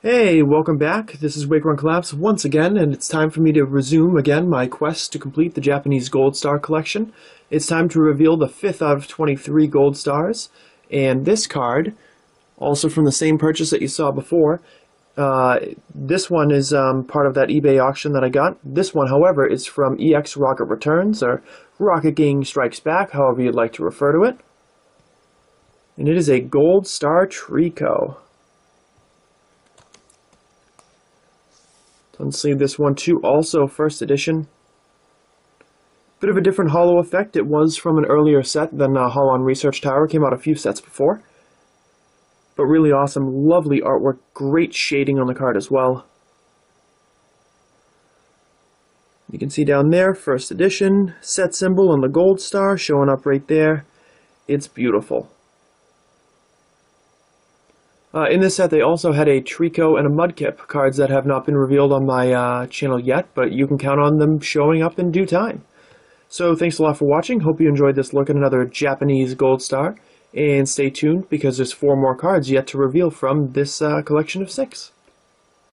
Hey, welcome back. This is WakeRunCollapse once again, and it's time for me to resume again my quest to complete the Japanese Gold Star collection. It's time to reveal the 5th out of 23 Gold Stars, and this card, also from the same purchase that you saw before, this one is part of that eBay auction that I got. This one, however, is from EX Rocket Returns, or Rocket Gang Strikes Back, however you'd like to refer to it. And it is a Gold Star Treecko. Let's see this one too, also first edition. Bit of a different holo effect. It was from an earlier set than Holon Research Tower. Came out a few sets before. But really awesome, lovely artwork, great shading on the card as well. You can see down there, first edition, set symbol and the gold star showing up right there. It's beautiful. In this set, they also had a Treecko and a Mudkip, cards that have not been revealed on my channel yet, but you can count on them showing up in due time. So thanks a lot for watching. Hope you enjoyed this look at another Japanese Gold Star, and stay tuned because there's 4 more cards yet to reveal from this collection of 6.